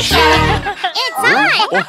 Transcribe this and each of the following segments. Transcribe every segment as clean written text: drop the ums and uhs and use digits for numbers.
It's on!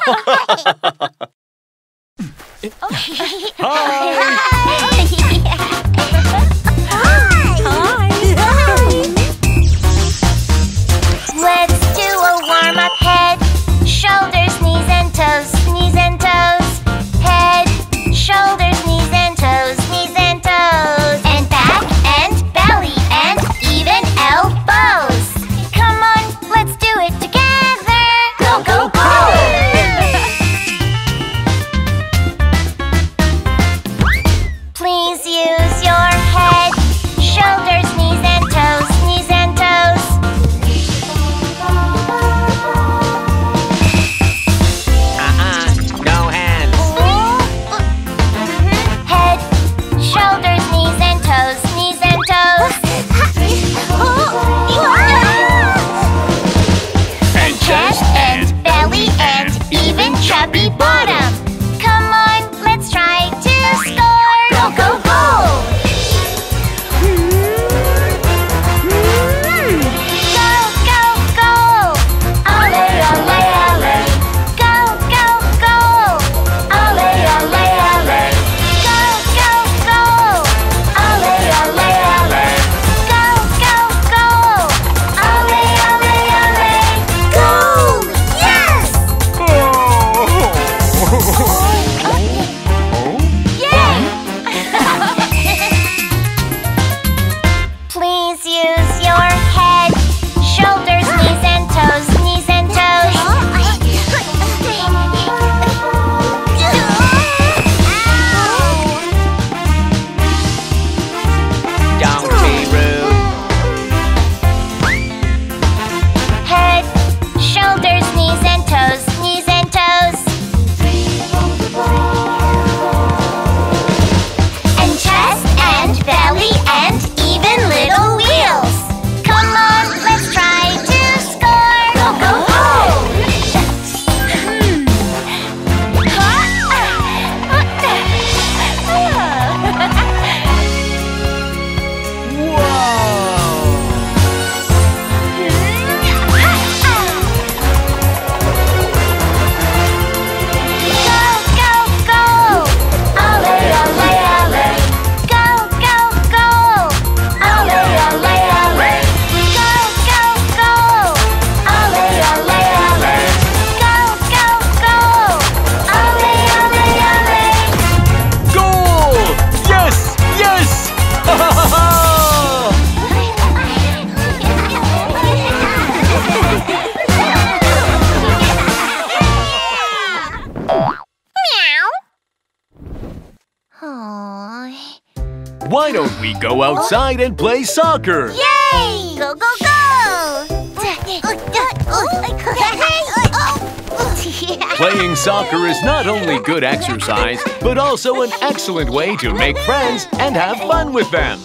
Why don't we go outside and play soccer? Yay! Go, go, go! Playing soccer is not only good exercise, but also an excellent way to make friends and have fun with them.